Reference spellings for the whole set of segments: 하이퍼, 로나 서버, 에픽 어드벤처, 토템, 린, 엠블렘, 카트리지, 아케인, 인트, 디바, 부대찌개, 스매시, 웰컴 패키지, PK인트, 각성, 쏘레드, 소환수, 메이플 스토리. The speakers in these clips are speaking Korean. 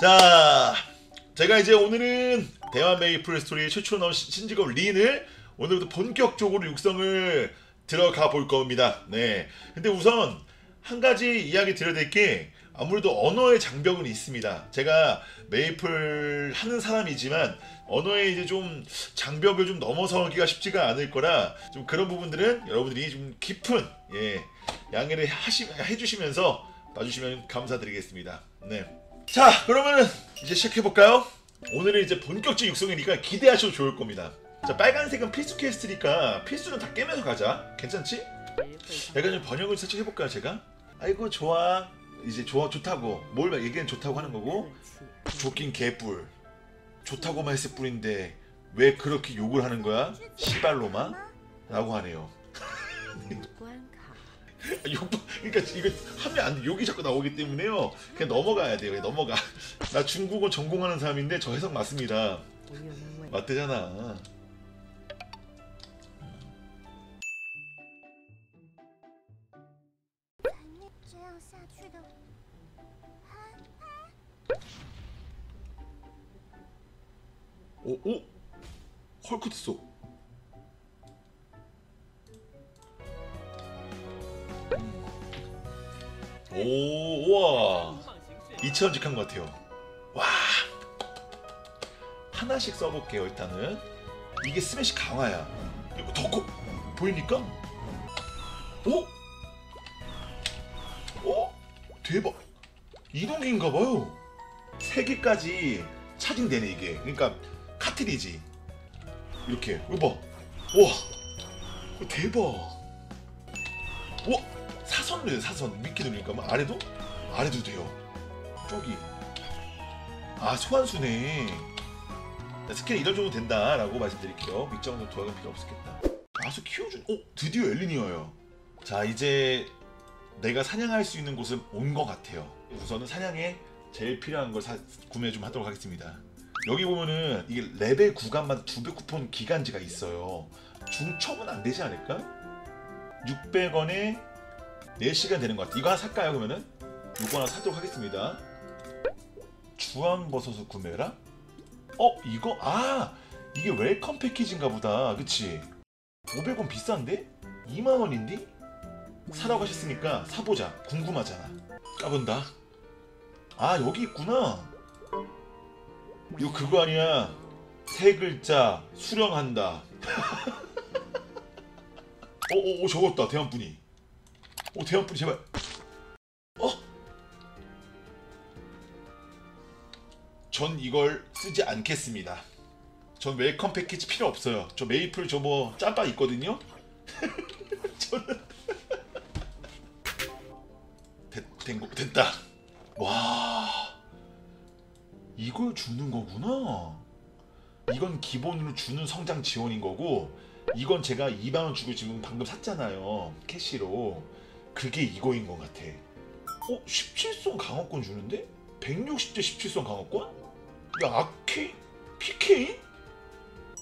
자, 제가 이제 오늘은 대만 메이플 스토리 최초로 나온 신직업 린을 오늘부터 본격적으로 육성을 들어가 볼 겁니다. 네. 근데 우선 한 가지 이야기 드려야 될 게 아무래도 언어의 장벽은 있습니다. 제가 메이플 하는 사람이지만 언어의 이제 좀 장벽을 좀 넘어서기가 쉽지가 않을 거라 좀 그런 부분들은 여러분들이 좀 깊은 양해를 해주시면서 봐주시면 감사드리겠습니다. 네. 자, 그러면은 이제 시작해볼까요? 오늘은 이제 본격적인 육성이니까 기대하셔도 좋을 겁니다. 자, 빨간색은 필수 퀘스트니까 필수는 다 깨면서 가자. 괜찮지? 약간 좀 번역을 살짝 해볼까요, 제가? 아이고, 좋아. 이제 좋다고 뭘 얘기는 좋다고 하는 거고, 좋긴 개뿔 좋다고만 했을 뿐인데 왜 그렇게 욕을 하는 거야? 시발로마? 라고 하네요. 욕, 그러니까 이거 하면 안 돼. 욕이 자꾸 나오기 때문에요. 그냥 넘어가야 돼요. 그냥 넘어가. 나 중국어 전공하는 사람인데 저 해석 맞습니다. 맞대잖아. 오? 헐크 됐어. 오, 우와. 2차원 직한 것 같아요. 와. 하나씩 써볼게요, 일단은. 이게 스매시 강화야. 이거 더 커. 보이니까? 오? 오? 대박. 이동기인가봐요. 3개까지 차징되네, 이게. 그러니까, 카트리지. 이렇게. 이거 봐. 우와. 대박. 우와. 사선으로 해요, 사선. 밑에 누르니까. 아래도? 아래도 돼요. 저기. 아, 소환수네. 스킬 이런 정도 된다. 라고 말씀드릴게요. 밑정도 도약은 필요 없겠다. 아주 키워준. 오! 드디어 엘리니어예요. 자, 이제 내가 사냥할 수 있는 곳은 온 것 같아요. 우선은 사냥에 제일 필요한 걸 구매 좀 하도록 하겠습니다. 여기 보면은 이게 레벨 구간마다 2배 쿠폰 기간지가 있어요. 중첩은 안 되지 않을까? 600원에 4시간 되는 것 같아요. 이거 하나 살까요, 그러면은? 이거 하나 사도록 하겠습니다. 주황버섯을 구매해라? 어? 이거? 아! 이게 웰컴 패키지인가 보다. 그치? 500원 비싼데? 2만원인데? 사라고 하셨으니까 사보자. 궁금하잖아. 까본다. 아, 여기 있구나. 이거 그거 아니야. 3글자 수령한다. 오오오, 적었다. 대만분이. 오, 대왕뿌리 제발. 어? 전 이걸 쓰지 않겠습니다. 전 웰컴 패키지 필요 없어요. 저 메이플 저 뭐 짬밥 있거든요? 저는 됐다. 와, 이걸 주는 거구나. 이건 기본으로 주는 성장 지원인 거고, 이건 제가 2만원 주고 지금 방금 샀잖아요, 캐시로. 그게 이거인 것 같아. 어? 17성 강화권 주는데? 160대 17성 강화권? 야, 아케인? PK인?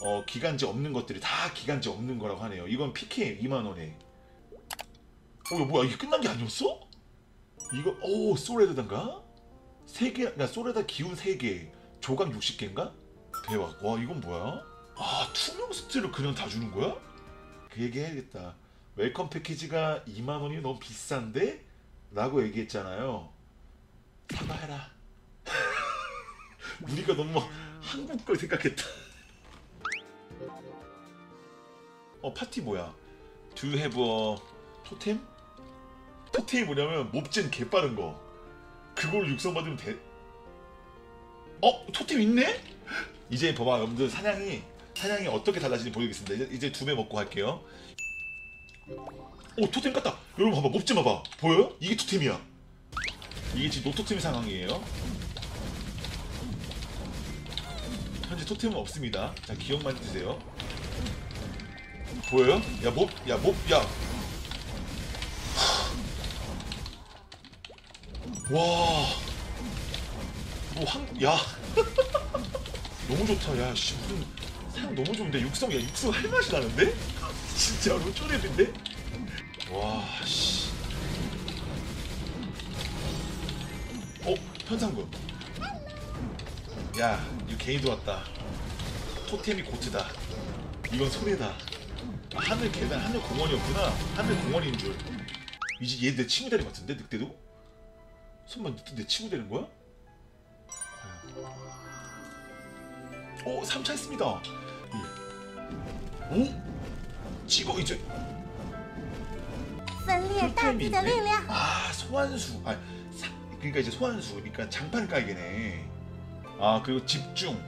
어, 기간제 없는 것들이 다 기간제 없는 거라고 하네요. 이건 PK 2만원에. 어, 야, 뭐야, 이게 끝난 게 아니었어? 이거, 오, 쏘레드단가? 3개, 야, 쏘레드 기운 3개, 조각 60개인가? 대박. 와, 이건 뭐야? 아, 투명 스틸을 그냥 다 주는 거야? 그 얘기 해야겠다. 웰컴 패키지가 2만원이 너무 비싼데? 라고 얘기했잖아요. 사과해라. 우리가 너무 한국 걸 생각했다. 어, 파티 뭐야? Do you have a 토템? 토템이 뭐냐면 몹젠 개빠른 거. 그걸 육성받으면 돼. 어? 토템 있네? 이제 봐봐, 여러분들. 사냥이 어떻게 달라지는지 보여드리겠습니다. 이제 2배 먹고 할게요. 오, 토템 깠다. 여러분 봐봐, 몹지 봐봐. 보여요? 이게 토템이야. 이게 지금 노토템 상황이에요. 현재 토템은 없습니다. 자, 기억만 드세요. 보여요? 야, 몹, 야. 와, 뭐 야. 너무 좋다. 야, 씨, 무슨 사양 너무 좋은데. 육성, 야, 육성 할 맛이 나는데? 진짜로 쪼렙인데? 와, 씨. 어? 현상금. 야, 이거 게이드 왔다. 토템이 고트다. 이건 소리다. 아, 하늘 계단, 하늘 공원이었구나. 하늘 공원인 줄. 이제 얘 내 친구 되는 것 같은데, 늑대도? 설마 늑대 내 친구 되는 거야? 오, 3차 했습니다. 예. 오? 찍어, 이제. 아, 소환수. 아, 그러니까 이제 소환수. 그러니까 장판을 깔게네. 아, 그리고 집중.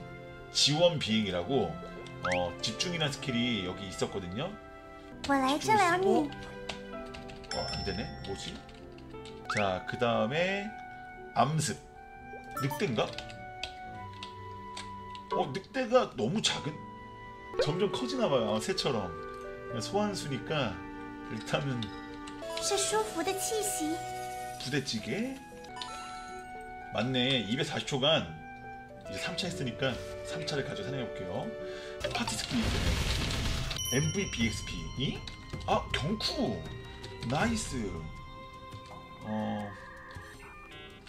지원 비행이라고. 어, 집중이라는 스킬이 여기 있었거든요. 집중했고. 어, 안되네. 뭐지? 자, 그 다음에 암습. 늑대인가? 어, 늑대가 너무 작은? 점점 커지나봐요. 아, 새처럼. 소환수니까 일단은 부대찌개? 맞네. 240초간 이제 3차 했으니까 3차를 가지고 사냥해볼게요. 파티 스킬이 있네. MVP, XP. 이? 아, 경쿠! 나이스! 어...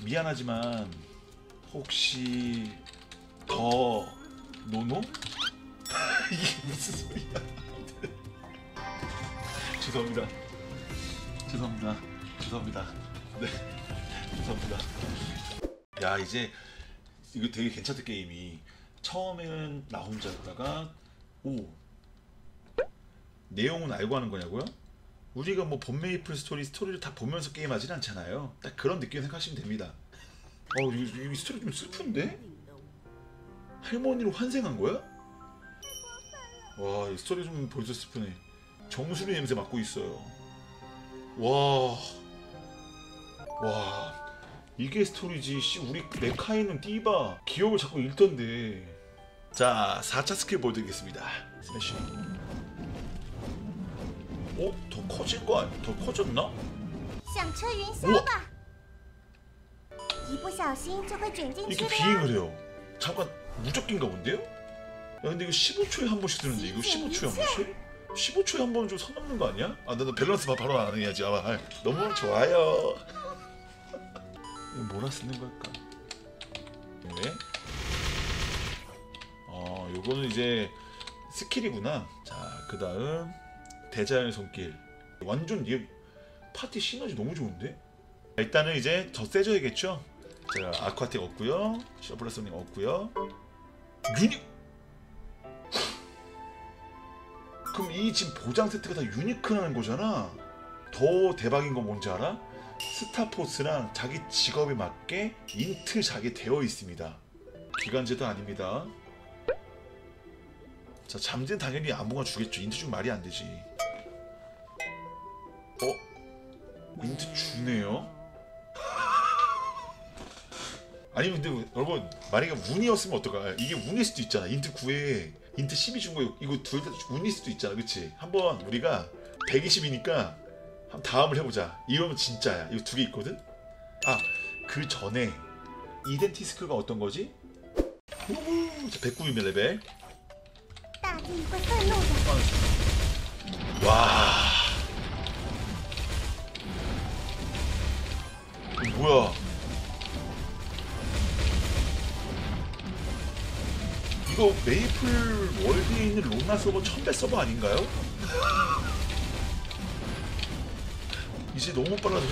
미안하지만 혹시... 더... 노노? 이게 무슨 소리야. 죄송합니다. 죄송합니다. 네. 죄송합니다. 야, 이제 이거 되게 괜찮다. 게임이 처음에는 나 혼자였다가 오, 내용은 알고 하는 거냐고요? 우리가 뭐 본 메이플 스토리를 다 보면서 게임하진 않잖아요. 딱 그런 느낌 생각하시면 됩니다. 어, 이 스토리 좀 슬픈데? 할머니로 환생한 거야? 와, 이 스토리 좀 벌써 슬프네. 정수리 냄새 맡고 있어요. 와, 이게 스토리지. 씨, 우리 레카이는 디바 기억을 자꾸 잃던데. 자, 4차 스킬 보여드리겠습니다. 스매시. 어? 더 커질 거 아니야? 더 커졌나? 이게 비행을 해요. 잠깐 무적기인가 본데요? 야, 근데 이거 15초에 한 번씩 쓰는데 이거 15초에 한 번씩? 15초에 한 번 좀 선 넘는 거 아니야? 아, 나도 밸런스 바로 안 해야지. 아, 너무 좋아요. 이거 뭐라 쓰는 걸까? 네. 어, 요거는 이제 스킬이구나. 자, 그 다음 대자연의 손길. 완전 얘 파티 시너지 너무 좋은데? 일단은 이제 더 세져야겠죠? 자, 아쿠아틱 얻고요. 셔플라소닉 얻고요. 유니! 그럼 이 지금 보장 세트가 다 유니크라는 거잖아. 더 대박인 건 뭔지 알아? 스타포스랑 자기 직업에 맞게 인트 자게 되어 있습니다. 기간제도 아닙니다. 자, 잠재는 당연히 아무거나 주겠죠. 인트 주면 말이 안 되지. 어? 인트 주네요? 아니, 근데 여러분, 만약에 운이었으면 어떨까? 이게 운일 수도 있잖아. 인트 9에 인트 10이 준 거, 이거 둘 다 운일 수도 있잖아. 그치? 한번 우리가 120이니까 한 다음을 해보자. 이러면 진짜야. 이거 두 개 있거든? 아, 그 전에 이덴티 스킬가 어떤 거지? 우후! 자, 190이면 레벨. 와, 이거 뭐야? 이거 메이플 월드에 있는 로나 서버 1000배 서버 아닌가요? 이제 너무 빨라서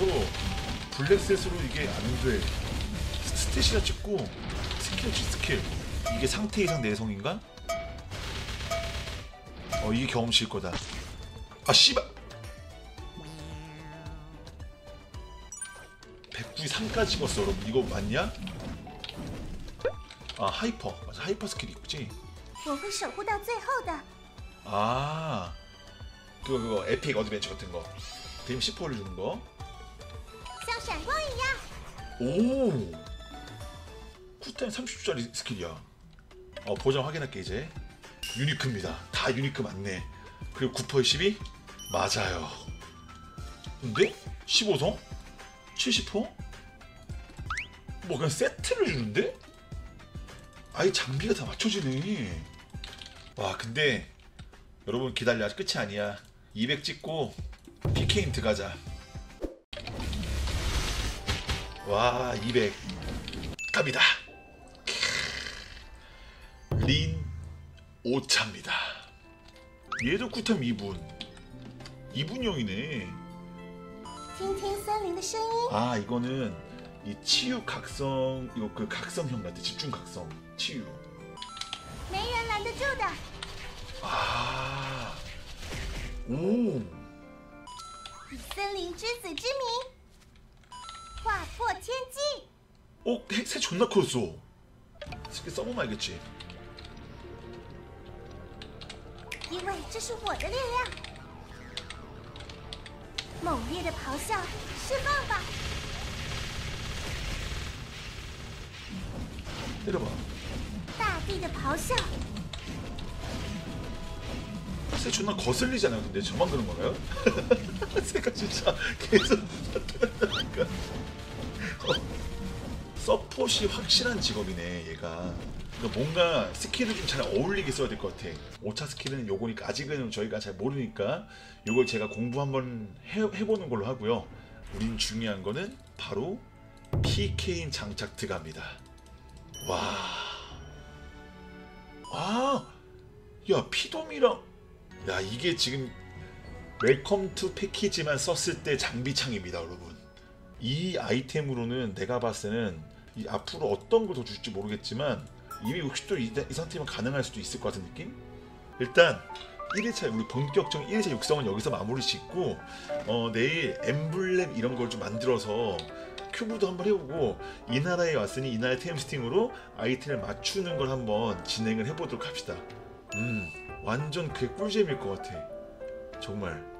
블랙셋으로 이게 안돼. 스탯이라 찍고 스킬. 이게 상태 이상 내성인가? 어, 이게 경험치일 거다. 아, 씨발! 193까지 찍었어. 여러분, 이거 맞냐? 아, 하이퍼. 맞아, 하이퍼 스킬이 있지? 아, 그거 에픽 어드벤처 같은 거. 데미지 10% 올려주는 거. 오! 쿨타임 30초짜리 스킬이야. 어, 보정 확인할게, 이제. 유니크입니다. 다 유니크 맞네. 그리고 9%에 12? 맞아요. 근데? 15성? 70%? 뭐 그냥 세트를 주는데? 아예 장비가 다 맞춰지네. 와, 근데 여러분 기다려. 아직 끝이 아니야. 200 찍고 PK인트 가자. 와, 200 갑니다. 린 5차입니다. 얘도 쿠템 2분. 2분형이네. 아, 이거는 이 치유 각성, 이거 그 각성형 같아. 집중 각성. 치유. 아. 오. 어? 새 존나 컸어. 새끼 써보면 알겠지. 때려봐. 새 존나 거슬리잖아요. 근데 저만 그런 건가요? 새가 진짜 계속 나타나니까. 서폿이 확실한 직업이네 얘가. 그러니까 뭔가 스킬을 좀 잘 어울리게 써야 될 것 같아. 5차 스킬은 요거니까 아직은 저희가 잘 모르니까 요걸 제가 공부 한번 해보는 걸로 하고요. 우린 중요한 거는 바로 PK인 장착 드갑니다. 와, 아, 야 피돔이랑, 야 이게 지금 웰컴 투 패키지만 썼을 때 장비창입니다, 여러분. 이 아이템으로는 내가 봤을 때는 이 앞으로 어떤 걸 더 줄지 모르겠지만 260도 이 상태면 가능할 수도 있을 것 같은 느낌? 일단 1회차 우리 본격적인 1회차 육성은 여기서 마무리 짓고 내일 엠블렘 이런 걸 좀 만들어서 큐브도 한번 해보고 이 나라에 왔으니 이 나라의 템스팅으로 아이템을 맞추는 걸 한번 진행을 해보도록 합시다. 완전 개꿀잼일 것 같아. 정말.